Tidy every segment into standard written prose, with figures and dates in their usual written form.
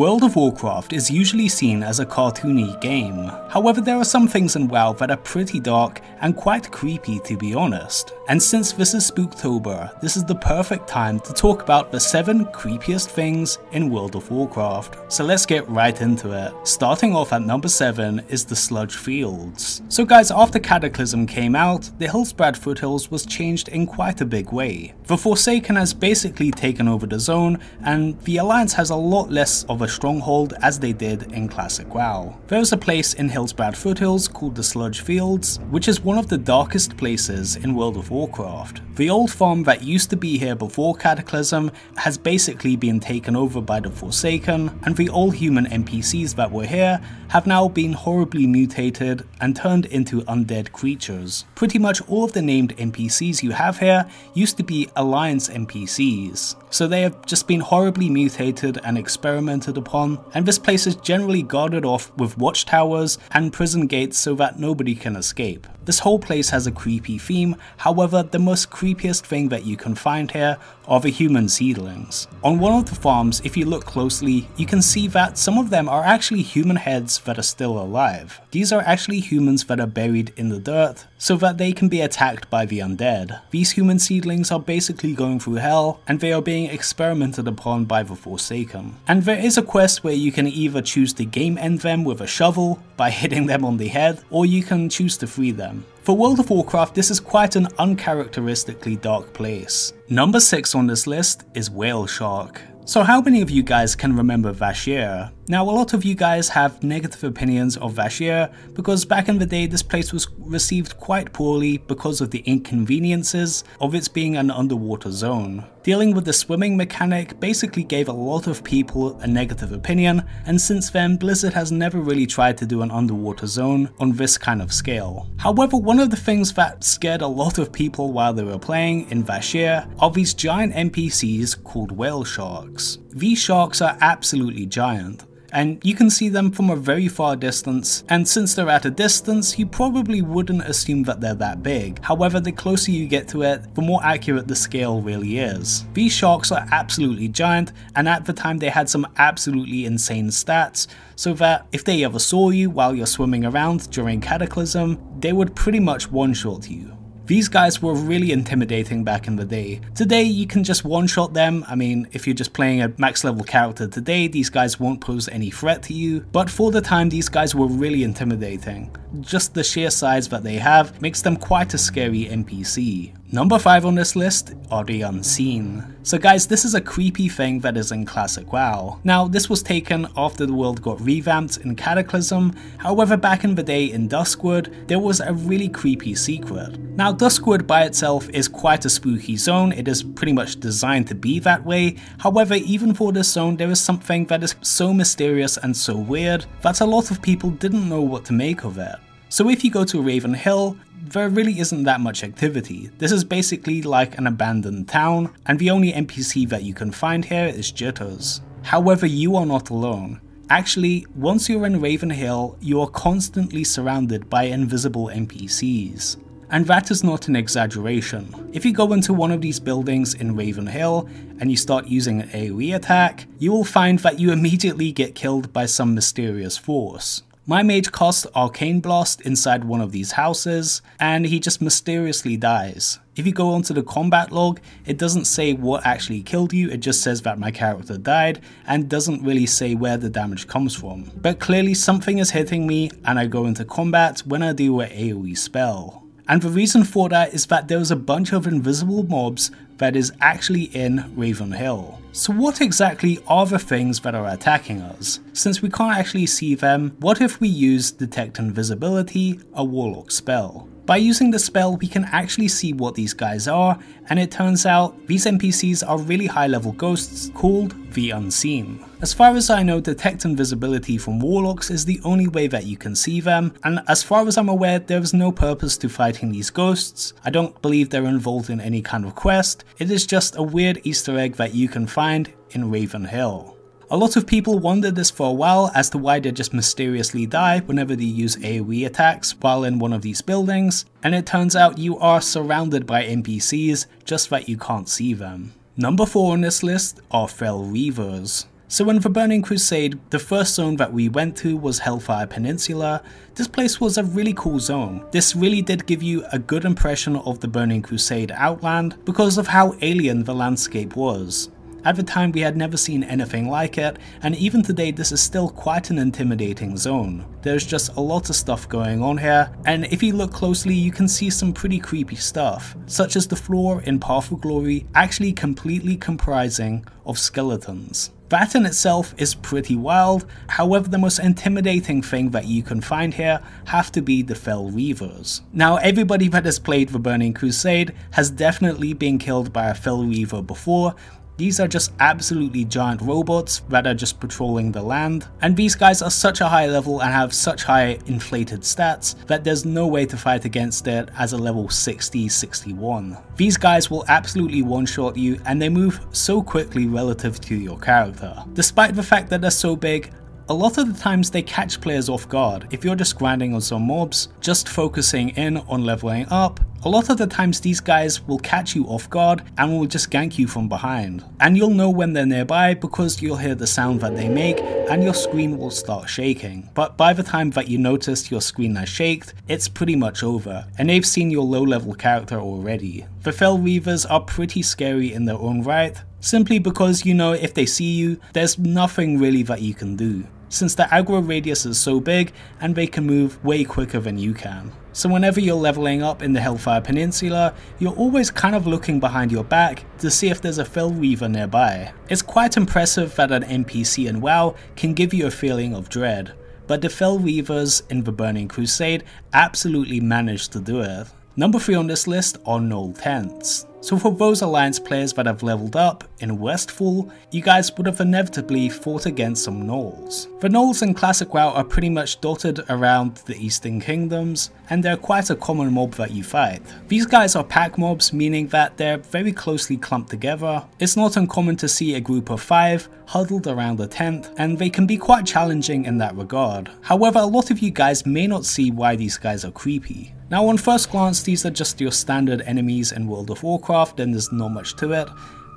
World of Warcraft is usually seen as a cartoony game. However, there are some things in WoW that are pretty dark and quite creepy, to be honest. And since this is Spooktober, this is the perfect time to talk about the 7 creepiest things in World of Warcraft. So let's get right into it. Starting off at number 7 is the sludge fields. So guys, after Cataclysm came out, the Hillsbrad Foothills was changed in quite a big way. The Forsaken has basically taken over the zone, and the Alliance has a lot less of a stronghold as they did in Classic WoW. There is a place in Hillsbrad Foothills called the Sludge Fields, which is one of the darkest places in World of Warcraft. The old farm that used to be here before Cataclysm has basically been taken over by the Forsaken, and the all human NPCs that were here have now been horribly mutated and turned into undead creatures. Pretty much all of the named NPCs you have here used to be Alliance NPCs, so they have just been horribly mutated and experimented upon, and this place is generally guarded off with watchtowers and prison gates so that nobody can escape. This whole place has a creepy theme, however the most creepiest thing that you can find here are the human seedlings. On one of the farms, if you look closely, you can see that some of them are actually human heads that are still alive. These are actually humans that are buried in the dirt so that they can be attacked by the undead. These human seedlings are basically going through hell, and they are being experimented upon by the Forsaken. And there is a quest where you can either choose to game end them with a shovel by hitting them on the head, or you can choose to free them. For World of Warcraft, this is quite an uncharacteristically dark place. Number 6 on this list is Whale Shark. So how many of you guys can remember Vashj'ir? Now, a lot of you guys have negative opinions of Vashj'ir because back in the day this place was received quite poorly because of the inconveniences of its being an underwater zone. Dealing with the swimming mechanic basically gave a lot of people a negative opinion, and since then Blizzard has never really tried to do an underwater zone on this kind of scale. However, one of the things that scared a lot of people while they were playing in Vashj'ir are these giant NPCs called whale sharks. These sharks are absolutely giant, and you can see them from a very far distance, and since they're at a distance you probably wouldn't assume that they're that big. However, the closer you get to it, the more accurate the scale really is. These sharks are absolutely giant, and at the time they had some absolutely insane stats, so that if they ever saw you while you're swimming around during Cataclysm, they would pretty much one-shot you. These guys were really intimidating back in the day. Today you can just one-shot them. I mean, if you're just playing a max level character today, these guys won't pose any threat to you, but for the time these guys were really intimidating. Just the sheer size that they have makes them quite a scary NPC. Number 5 on this list are the Unseen. So guys, this is a creepy thing that is in Classic WoW. Now, this was taken after the world got revamped in Cataclysm. However, back in the day in Duskwood, there was a really creepy secret. Now, Duskwood by itself is quite a spooky zone. It is pretty much designed to be that way. However, even for this zone, there is something that is so mysterious and so weird that a lot of people didn't know what to make of it. So if you go to Raven Hill, there really isn't that much activity. This is basically like an abandoned town, and the only NPC that you can find here is Jitters. However, you are not alone. Actually, once you're in Raven Hill, you are constantly surrounded by invisible NPCs. And that is not an exaggeration. If you go into one of these buildings in Raven Hill and you start using an AoE attack, you will find that you immediately get killed by some mysterious force. My mage casts Arcane Blast inside one of these houses, and he just mysteriously dies. If you go onto the combat log, it doesn't say what actually killed you, it just says that my character died, and doesn't really say where the damage comes from. But clearly something is hitting me, and I go into combat when I do an AoE spell. And the reason for that is that there is a bunch of invisible mobs that is actually in Raven Hill. So what exactly are the things that are attacking us? Since we can't actually see them, what if we use Detect Invisibility, a warlock spell? By using the spell, we can actually see what these guys are, and it turns out these NPCs are really high level ghosts called the Unseen. As far as I know, Detect Invisibility from warlocks is the only way that you can see them, and as far as I'm aware, there is no purpose to fighting these ghosts. I don't believe they're involved in any kind of quest. It is just a weird Easter egg that you can find in Raven Hill. A lot of people wondered this for a while as to why they just mysteriously die whenever they use AoE attacks while in one of these buildings, and it turns out you are surrounded by NPCs, just that you can't see them. Number 4 on this list are Fell Reavers. So when for Burning Crusade, the first zone that we went to was Hellfire Peninsula. This place was a really cool zone. This really did give you a good impression of the Burning Crusade Outland because of how alien the landscape was. At the time we had never seen anything like it, and even today this is still quite an intimidating zone. There's just a lot of stuff going on here, and if you look closely you can see some pretty creepy stuff, such as the floor in Path of Glory actually completely comprising of skeletons. That in itself is pretty wild. However, the most intimidating thing that you can find here have to be the Fell Reavers. Now, everybody that has played the Burning Crusade has definitely been killed by a Fell Reaver before. These are just absolutely giant robots that are just patrolling the land, and these guys are such a high level and have such high inflated stats that there's no way to fight against it as a level 60, 61. These guys will absolutely one-shot you, and they move so quickly relative to your character. Despite the fact that they're so big, a lot of the times they catch players off guard. If you're just grinding on some mobs, just focusing in on leveling up, a lot of the times these guys will catch you off guard and will just gank you from behind. And you'll know when they're nearby because you'll hear the sound that they make and your screen will start shaking. But by the time that you notice your screen has shaked, it's pretty much over and they've seen your low level character already. The Fell Reavers are pretty scary in their own right, simply because you know if they see you, there's nothing really that you can do, since the aggro radius is so big and they can move way quicker than you can. So whenever you're leveling up in the Hellfire Peninsula, you're always kind of looking behind your back to see if there's a Fell Reaver nearby. It's quite impressive that an NPC in WoW can give you a feeling of dread, but the Fell Reavers in the Burning Crusade absolutely managed to do it. Number 3 on this list are Gnoll tents. So for those Alliance players that have leveled up in Westfall, you guys would have inevitably fought against some Gnolls. The Gnolls in Classic WoW are pretty much dotted around the Eastern Kingdoms, and they're quite a common mob that you fight. These guys are pack mobs, meaning that they're very closely clumped together. It's not uncommon to see a group of 5 huddled around a tent, and they can be quite challenging in that regard. However, a lot of you guys may not see why these guys are creepy. Now on first glance, these are just your standard enemies in World of Warcraft, then there's not much to it,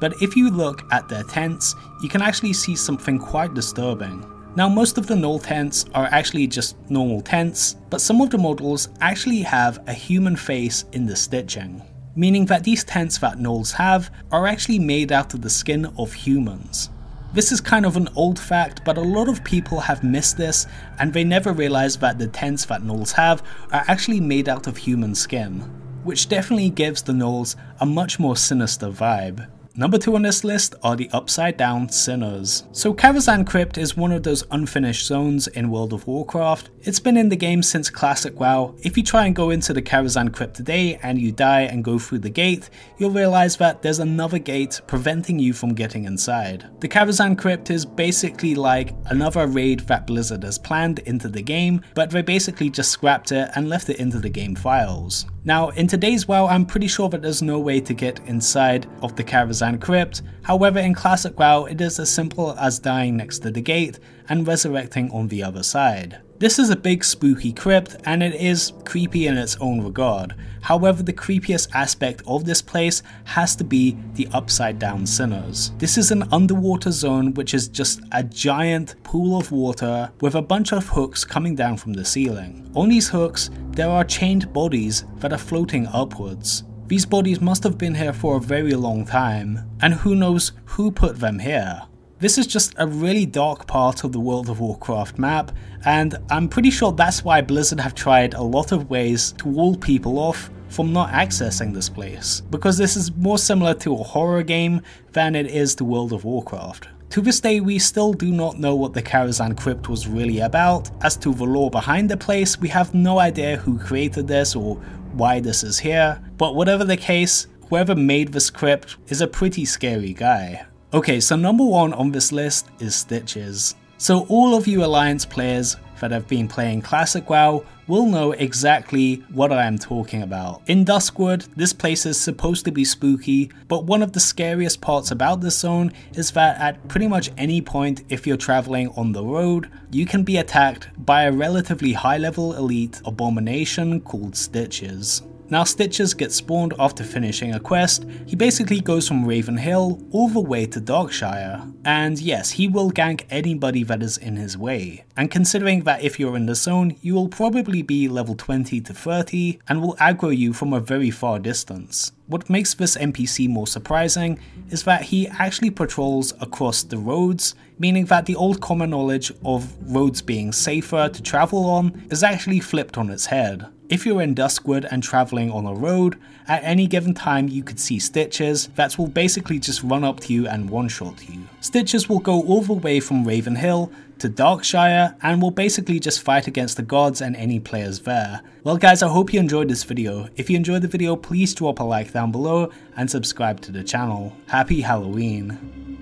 but if you look at their tents, you can actually see something quite disturbing. Now most of the Gnoll tents are actually just normal tents, but some of the models actually have a human face in the stitching, meaning that these tents that Gnolls have are actually made out of the skin of humans. This is kind of an old fact, but a lot of people have missed this and they never realize that the tents that Gnolls have are actually made out of human skin, which definitely gives the Gnolls a much more sinister vibe. Number 2 on this list are the Upside Down Sinners. So Karazhan Crypt is one of those unfinished zones in World of Warcraft. It's been in the game since Classic WoW. If you try and go into the Karazhan Crypt today and you die and go through the gate, you'll realize that there's another gate preventing you from getting inside. The Karazhan Crypt is basically like another raid that Blizzard has planned into the game, but they basically just scrapped it and left it into the game files. Now in today's WoW, I'm pretty sure that there's no way to get inside of the Karazhan Crypt. However, in Classic WoW, it is as simple as dying next to the gate and resurrecting on the other side. This is a big spooky crypt and it is creepy in its own regard. However, the creepiest aspect of this place has to be the Upside Down Sinners. This is an underwater zone which is just a giant pool of water with a bunch of hooks coming down from the ceiling. On these hooks, there are chained bodies that are floating upwards. These bodies must have been here for a very long time, and who knows who put them here. This is just a really dark part of the World of Warcraft map, and I'm pretty sure that's why Blizzard have tried a lot of ways to wall people off from not accessing this place, because this is more similar to a horror game than it is to World of Warcraft. To this day, we still do not know what the Karazhan Crypt was really about. As to the lore behind the place, we have no idea who created this or why this is here, but whatever the case, whoever made this crypt is a pretty scary guy. Okay, so number 1 on this list is Stitches. So all of you Alliance players that have been playing Classic WoW will know exactly what I am talking about. In Duskwood, this place is supposed to be spooky, but one of the scariest parts about this zone is that at pretty much any point if you're traveling on the road, you can be attacked by a relatively high level elite abomination called Stitches. Now Stitches gets spawned after finishing a quest. He basically goes from Raven Hill all the way to Darkshire, and yes, he will gank anybody that is in his way. And considering that if you're in the zone, you will probably be level 20 to 30 and will aggro you from a very far distance. What makes this NPC more surprising is that he actually patrols across the roads, meaning that the old common knowledge of roads being safer to travel on is actually flipped on its head. If you're in Duskwood and traveling on a road, at any given time you could see Stitches that will basically just run up to you and one-shot you. Stitches will go all the way from Raven Hill to Darkshire and will basically just fight against the gods and any players there. Well guys, I hope you enjoyed this video. If you enjoyed the video, please drop a like down below and subscribe to the channel. Happy Halloween!